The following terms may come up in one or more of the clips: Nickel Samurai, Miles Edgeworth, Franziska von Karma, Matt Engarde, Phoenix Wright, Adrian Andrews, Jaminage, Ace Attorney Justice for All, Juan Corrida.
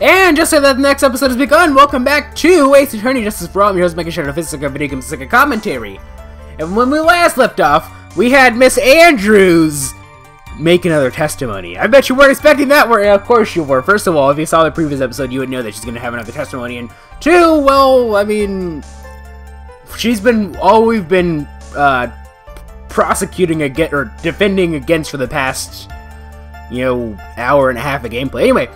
And just so that the next episode has begun, welcome back to Ace Attorney Justice for All. I'm your host, making sure to Physical Video Games like a commentary. And when we last left off, we had Miss Andrews make another testimony. I bet you weren't expecting that, were you? Of course you were. First of all, if you saw the previous episode, you would know that she's going to have another testimony. And two, well, I mean, she's been all we've been prosecuting against, or defending against for the past, you know, hour and a half of gameplay. Anyway,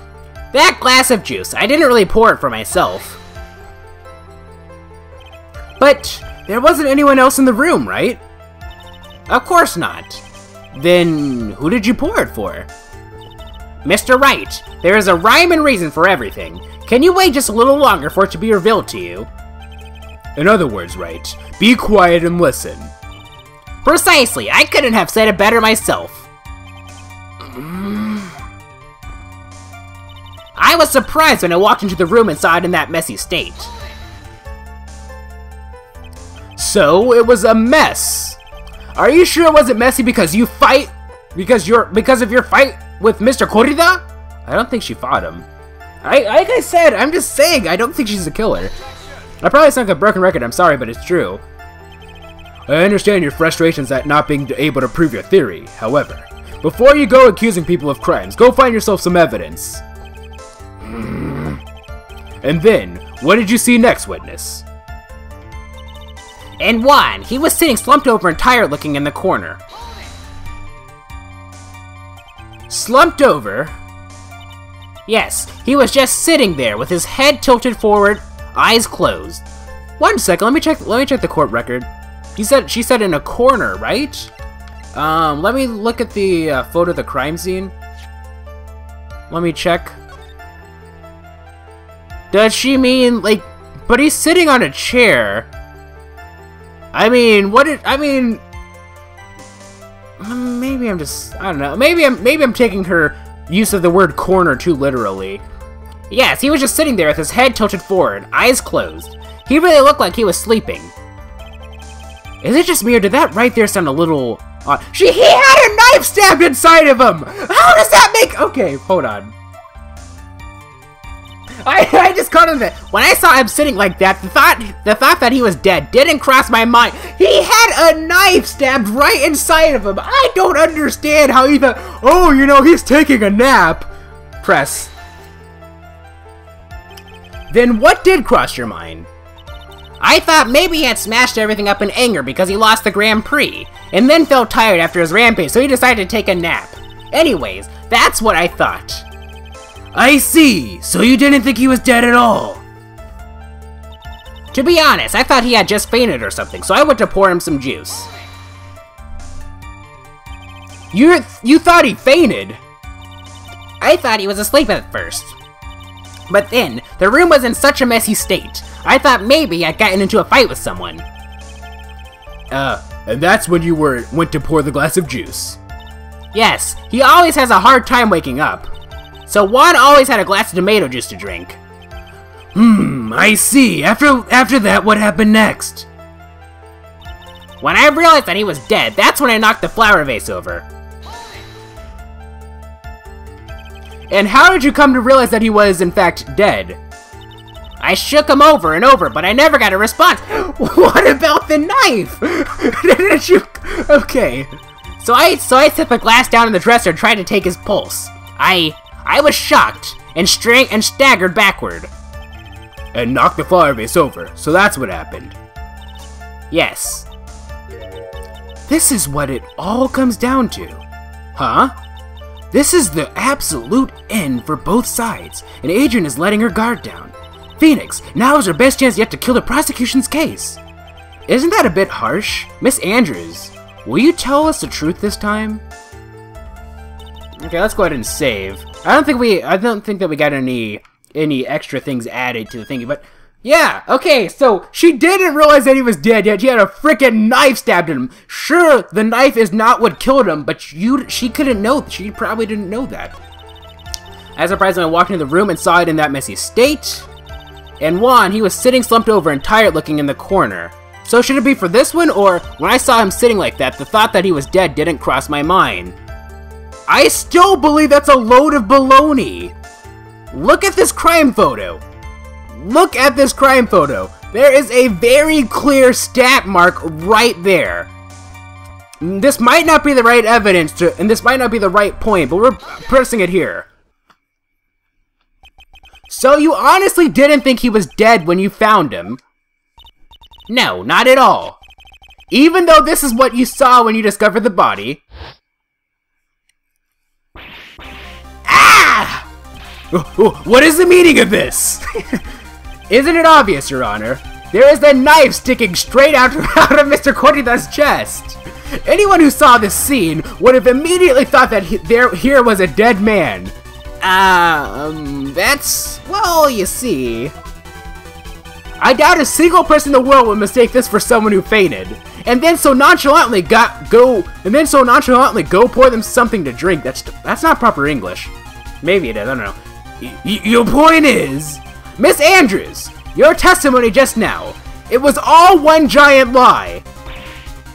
that glass of juice, I didn't really pour it for myself. But there wasn't anyone else in the room, right? Of course not. Then who did you pour it for? Mr. Wright, there is a rhyme and reason for everything. Can you wait just a little longer for it to be revealed to you? In other words, Wright, be quiet and listen. Precisely, I couldn't have said it better myself. I was surprised when I walked into the room and saw it in that messy state. So, it was a mess. Are you sure it wasn't messy because you fight? Because of your fight with Mr. Corrida? I don't think she fought him. Like I said, I'm just saying, I don't think she's a killer. I probably sound like a broken record, I'm sorry, but it's true. I understand your frustrations at not being able to prove your theory. However, before you go accusing people of crimes, go find yourself some evidence. And then, what did you see next, witness? And Juan, he was sitting slumped over and tired looking in the corner. Slumped over? Yes, he was just sitting there with his head tilted forward, eyes closed. One second, let me check the court record. She said in a corner, right? Let me look at the photo of the crime scene. Let me check. Does she mean, like, but he's sitting on a chair. I mean, maybe I'm just, I don't know, maybe I'm taking her use of the word corner too literally. Yes, he was just sitting there with his head tilted forward, eyes closed. He really looked like he was sleeping. Is it just me, or did that right there sound a little odd? He had a knife stabbed inside of him! How does that make, okay, hold on. I just caught him that when I saw him sitting like that, the thought that he was dead didn't cross my mind. He had a knife stabbed right inside of him. I don't understand how he thought, oh, you know, he's taking a nap. Press. Then what did cross your mind? I thought maybe he had smashed everything up in anger because he lost the Grand Prix, and then felt tired after his rampage, so he decided to take a nap. Anyways, that's what I thought. I see, so you didn't think he was dead at all? To be honest, I thought he had just fainted or something, so I went to pour him some juice. You thought he fainted? I thought he was asleep at first. But then, the room was in such a messy state, I thought maybe I'd gotten into a fight with someone. And that's when you went to pour the glass of juice? Yes, he always has a hard time waking up. So Juan always had a glass of tomato juice to drink. I see. After that, what happened next? When I realized that he was dead, that's when I knocked the flower vase over. And how did you come to realize that he was, in fact, dead? I shook him over and over, but I never got a response. What about the knife? Didn't you? Okay. So I set the glass down in the dresser and tried to take his pulse. I was shocked and staggered backward. And knocked the flower vase over, so that's what happened. Yes. This is what it all comes down to. Huh? This is the absolute end for both sides, and Adrian is letting her guard down. Phoenix, now is her best chance yet to kill the prosecution's case. Isn't that a bit harsh? Miss Andrews, will you tell us the truth this time? Okay, let's go ahead and save. I don't think that we got any extra things added to the thingy, but yeah, okay, so she didn't realize that he was dead yet. She had a freaking knife stabbed in him. Sure, the knife is not what killed him, but she couldn't know. She probably didn't know that. I was surprised when I walked into the room and saw it in that messy state. And Juan, he was sitting slumped over and tired looking in the corner. So should it be for this one, or when I saw him sitting like that, the thought that he was dead didn't cross my mind? I still believe that's a load of baloney. Look at this crime photo. Look at this crime photo. There is a very clear stat mark right there. This might not be the right evidence to, and this might not be the right point, but we're pressing it here. So you honestly didn't think he was dead when you found him? No, not at all. Even though this is what you saw when you discovered the body. Ah! What is the meaning of this? Isn't it obvious, Your Honor? There is a knife sticking straight out of Mr. Corrida's chest. Anyone who saw this scene would have immediately thought that here was a dead man. That's... well, you see... I doubt a single person in the world would mistake this for someone who fainted, and then so nonchalantly go pour them something to drink. That's not proper English. Maybe it is. I don't know. Your point is, Miss Andrews, your testimony just now, it was all one giant lie.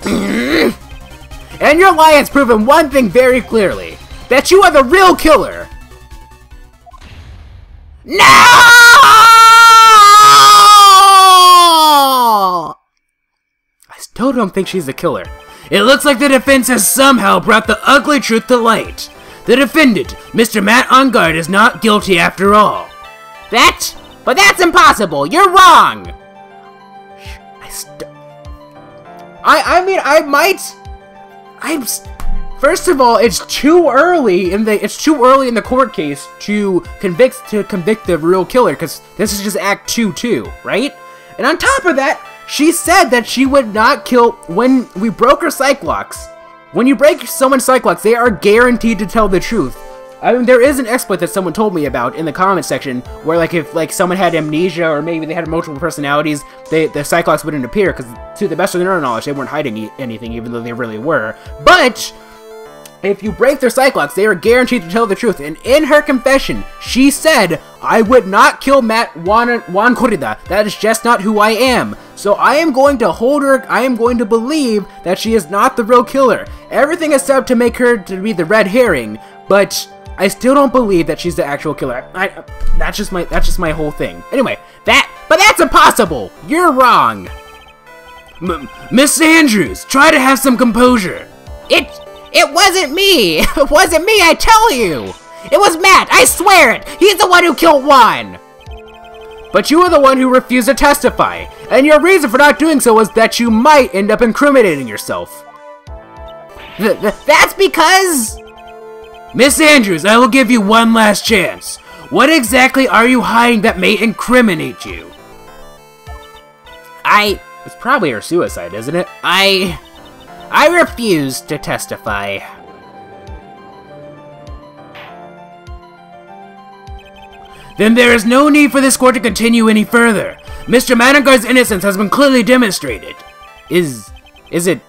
And your lie has proven one thing very clearly: that you are the real killer. No! I still don't think she's the killer. It looks like the defense has somehow brought the ugly truth to light. The defendant, Mr. Matt Engarde, is not guilty after all. That? But that's impossible! You're wrong! First of all, it's too early in the court case to convict the real killer, because this is just Act 2-2, right? And on top of that, she said that she would not kill. When we broke her Cyclops, when you break someone's Cyclops, they are guaranteed to tell the truth. I mean, there is an exploit that someone told me about in the comment section, where like if like someone had amnesia or maybe they had multiple personalities, the Cyclops wouldn't appear, because to the best of their knowledge, they weren't hiding anything, even though they really were. But if you break their Cyclops, they are guaranteed to tell the truth, and in her confession, she said, I would not kill Juan Corrida, that is just not who I am. So I am going to hold her, I am going to believe that she is not the real killer. Everything is set up to make her to be the red herring, but I still don't believe that she's the actual killer. That's just my whole thing. Anyway, but that's impossible! You're wrong! Miss Andrews, try to have some composure! It wasn't me! It wasn't me, I tell you! It was Matt, I swear it! He's the one who killed Juan! But you were the one who refused to testify, and your reason for not doing so was that you might end up incriminating yourself. That's because... Miss Andrews, I will give you one last chance. What exactly are you hiding that may incriminate you? It's probably her suicide, isn't it? I refuse to testify. Then there is no need for this court to continue any further. Mr. Engarde's innocence has been clearly demonstrated. Is it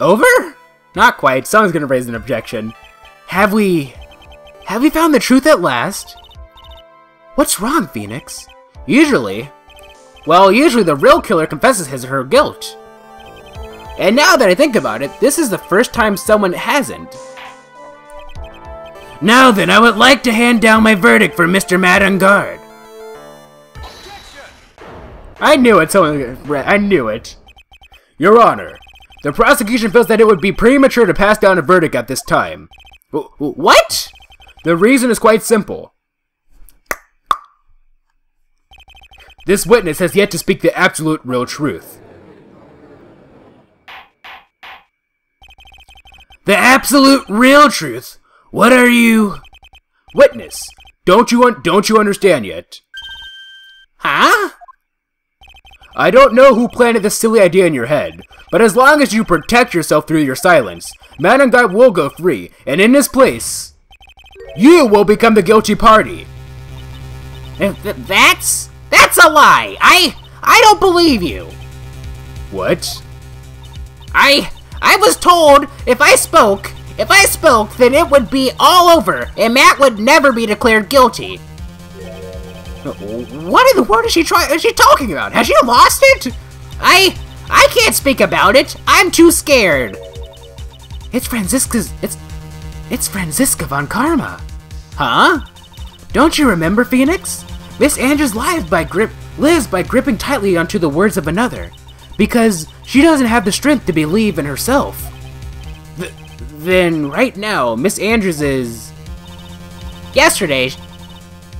over? Not quite. Someone's gonna raise an objection. Have we found the truth at last? What's wrong, Phoenix? Usually the real killer confesses his or her guilt. And now that I think about it, this is the first time someone hasn't. Now then, I would like to hand down my verdict for Mr. Matt Engarde. I knew it, I knew it. Your Honor, the prosecution feels that it would be premature to pass down a verdict at this time. What? The reason is quite simple. This witness has yet to speak the absolute real truth. The absolute real truth? What are you... Witness, don't you understand yet? Huh? I don't know who planted this silly idea in your head, but as long as you protect yourself through your silence, Matt Engarde will go free, and in his place, you will become the guilty party. That's a lie! I don't believe you! What? I was told if I spoke, then it would be all over, and Matt would never be declared guilty. What in the world is she talking about? Has she lost it? I can't speak about it. I'm too scared. It's Franziska von Karma. Huh? Don't you remember, Phoenix? Miss Andrews lives by gripping tightly onto the words of another, because she doesn't have the strength to believe in herself. Then right now, Miss Andrews is... Yesterday,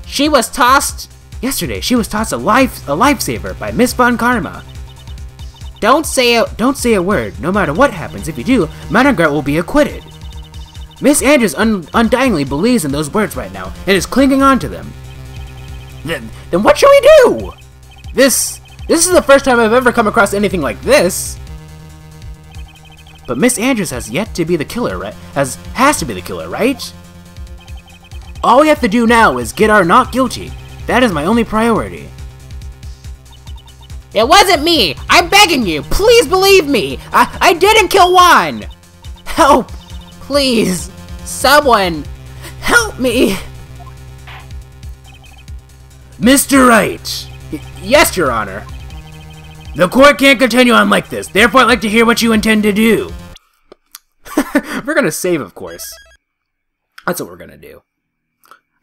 she was tossed a lifesaver by Miss Von Karma. Don't say a word. No matter what happens, if you do, Matt Engarde will be acquitted. Miss Andrews undyingly believes in those words right now and is clinging on to them. Then what should we do? This is the first time I've ever come across anything like this. But Miss Andrews has to be the killer, right? All we have to do now is get our not guilty. That is my only priority. It wasn't me! I'm begging you! Please believe me! I didn't kill Juan! Help! Please! Someone! Help me! Mr. Wright! Yes, Your Honor. The court can't continue on like this, therefore I'd like to hear what you intend to do. We're gonna save, of course. That's what we're gonna do.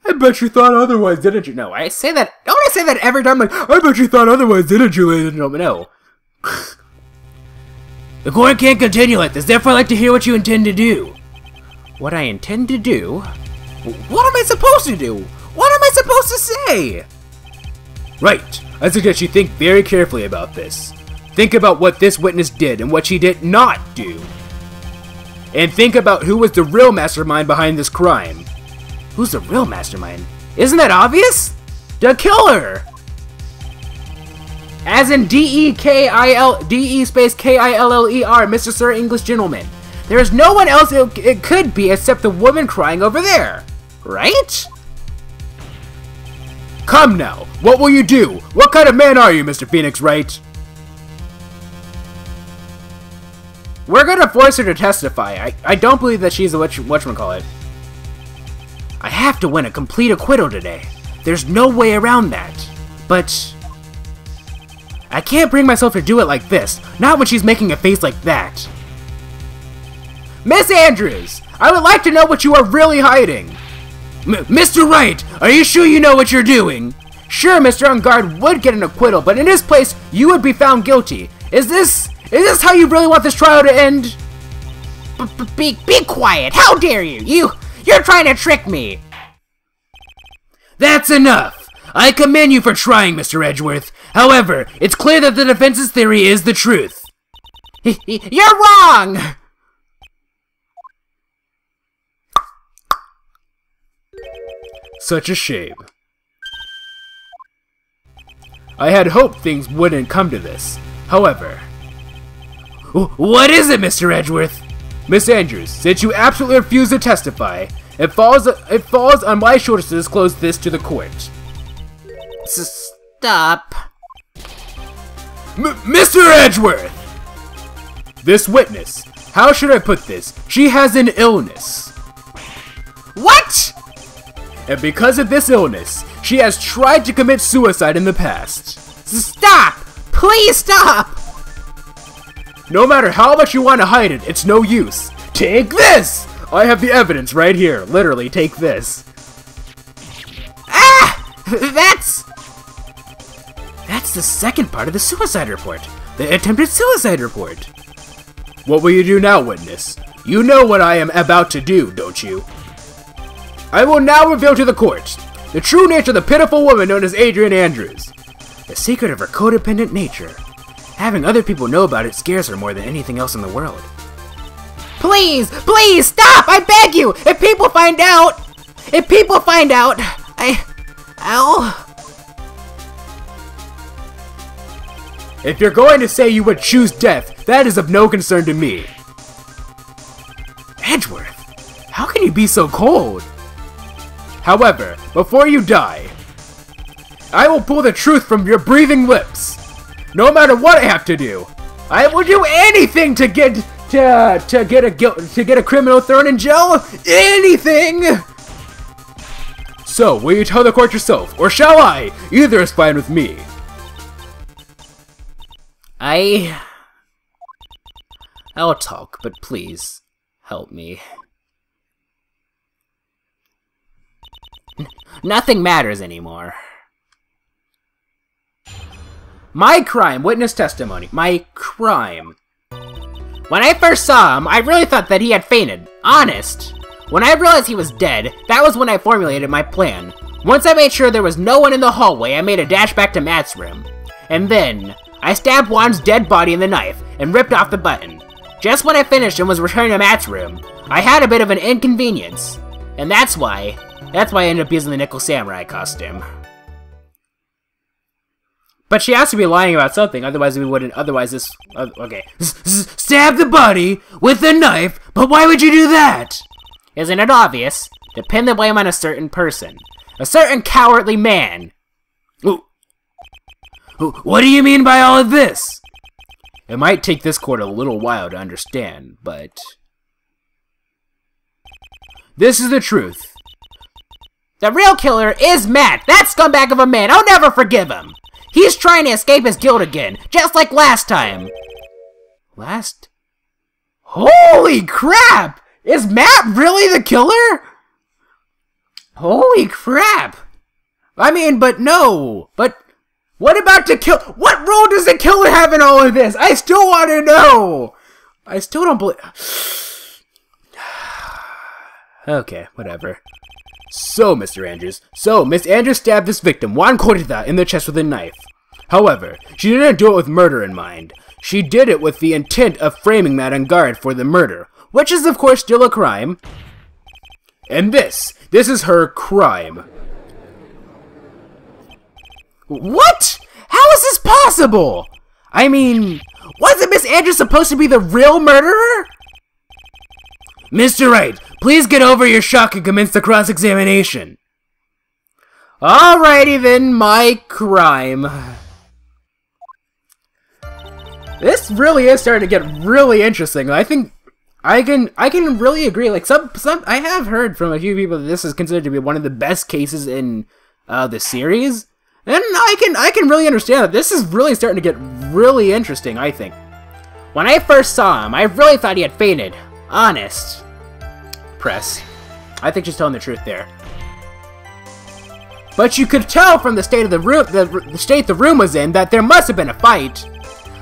I bet you thought otherwise, didn't you? No, I say that. Don't I say that every time? Like, I bet you thought otherwise, didn't you? No. The court can't continue like this. Therefore, I'd like to hear what you intend to do. What I intend to do? What am I supposed to do? What am I supposed to say? Right. I suggest you think very carefully about this. Think about what this witness did and what she did not do. And think about who was the real mastermind behind this crime. Who's the real mastermind? Isn't that obvious? The killer! As in DE space KILLER, Mr. Sir English Gentleman. There is no one else it could be except the woman crying over there. Right? Come now, what will you do? What kind of man are you, Mr. Phoenix Wright? We're gonna force her to testify. I don't believe that she's a whatchamacallit. I have to win a complete acquittal today. There's no way around that. But I can't bring myself to do it like this. Not when she's making a face like that. Miss Andrews, I would like to know what you are really hiding. Mr. Wright, are you sure you know what you're doing? Sure, Mr. Engarde would get an acquittal, but in his place, you would be found guilty. Is this how you really want this trial to end? Be quiet. How dare you? You're trying to trick me! That's enough! I commend you for trying, Mr. Edgeworth. However, it's clear that the defense's theory is the truth. You're wrong! Such a shame. I had hoped things wouldn't come to this. However... What is it, Mr. Edgeworth? Miss Andrews, since you absolutely refuse to testify, it falls on my shoulders to disclose this to the court. Stop. Mr. Edgeworth! This witness, how should I put this? She has an illness. What?! And because of this illness, she has tried to commit suicide in the past. Stop! Please stop! No matter how much you want to hide it, it's no use. Take this! I have the evidence right here. Literally, take this. Ah! That's the second part of the suicide report. The attempted suicide report. What will you do now, witness? You know what I am about to do, don't you? I will now reveal to the court the true nature of the pitiful woman known as Adrian Andrews. The secret of her codependent nature. Having other people know about it scares her more than anything else in the world. Please! Please! Stop! I beg you! If people find out... If people find out... Ow... If you're going to say you would choose death, that is of no concern to me. Edgeworth, how can you be so cold? However, before you die, I will pull the truth from your breathing lips. No matter what I have to do, I will do anything to get a criminal thrown in jail. Anything. So, will you tell the court yourself, or shall I? Either is fine with me. I'll talk, but please help me. Nothing matters anymore. My crime. Witness testimony. My crime. When I first saw him, I really thought that he had fainted. Honest. When I realized he was dead, that was when I formulated my plan. Once I made sure there was no one in the hallway, I made a dash back to Matt's room. And then, I stabbed Juan's dead body in the knife and ripped off the button. Just when I finished and was returning to Matt's room, I had a bit of an inconvenience. And that's why I ended up using the Nickel Samurai costume. But she has to be lying about something, otherwise we wouldn't, okay. Stab the body with a knife, but why would you do that? Isn't it obvious? To pin the blame on a certain person. A certain cowardly man. What do you mean by all of this? It might take this court a little while to understand, but... this is the truth. The real killer is Matt, that scumbag of a man. I'll never forgive him. He's trying to escape his guilt again, just like last time. Holy crap! Is Matt really the killer? Holy crap! I mean, but no. But what about the kill? What role does the killer have in all of this? I still want to know. I still don't believe. Okay, whatever. So, Mr. Andrews. So, Miss Andrews stabbed this victim, Juan Corrida, in the chest with a knife. However, she didn't do it with murder in mind. She did it with the intent of framing Matt Engarde for the murder, which is, of course, still a crime. And this is her crime. What? How is this possible? I mean, wasn't Miss Andrews supposed to be the real murderer? Mr. Wright, please get over your shock and commence the cross-examination. Alrighty then, my crime. This really is starting to get really interesting. I think I can really agree. Like some I have heard from a few people that this is considered to be one of the best cases in the series, and I can really understand that this is really starting to get really interesting. I think when I first saw him, I really thought he had fainted. Honest. Press. I think she's telling the truth there. But you could tell from the state of the room, the state the room was in, that there must have been a fight.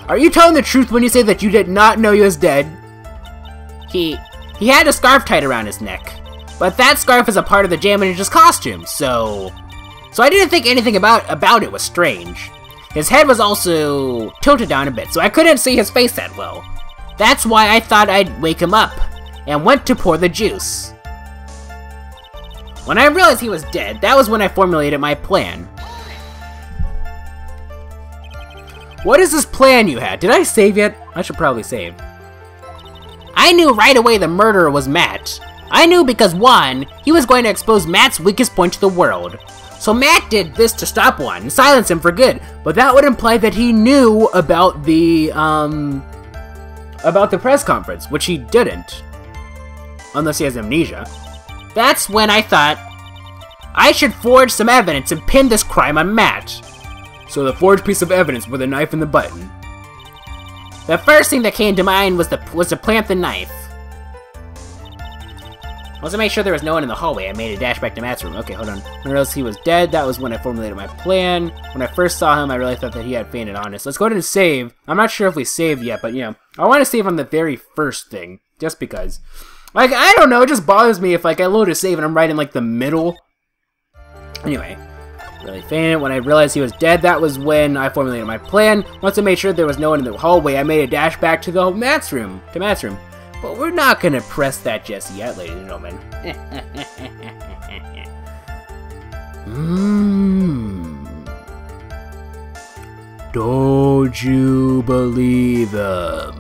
Are you telling the truth when you say that you did not know he was dead? He had a scarf tied around his neck. But that scarf is a part of the Jaminage's costume, so I didn't think anything about it was strange. His head was also tilted down a bit, so I couldn't see his face that well. That's why I thought I'd wake him up, and went to pour the juice. When I realized he was dead, that was when I formulated my plan. What is this plan you had? Did I save yet? I should probably save. I knew right away the murderer was Matt. I knew because Juan, he was going to expose Matt's weakest point to the world. So Matt did this to stop Juan and silence him for good, but that would imply that he knew about the press conference, which he didn't. Unless he has amnesia. That's when I thought I should forge some evidence and pin this crime on Matt. So the forged piece of evidence were the knife and the button. The first thing that came to mind was to plant the knife. Once I made sure there was no one in the hallway, I made a dash back to Matt's room. Okay, hold on. When I realized he was dead, that was when I formulated my plan. When I first saw him, I really thought that he had fainted, honest. Let's go ahead and save. I'm not sure if we saved yet, but, you know, I want to save on the very first thing. Just because. Like, I don't know, it just bothers me if, like, I load a save and I'm right in, like, the middle. Anyway. Really fainted. When I realized he was dead, that was when I formulated my plan. Once I made sure there was no one in the hallway, I made a dash back to the Matt's room. But we're not gonna press that just yet, ladies and gentlemen. Don't you believe him?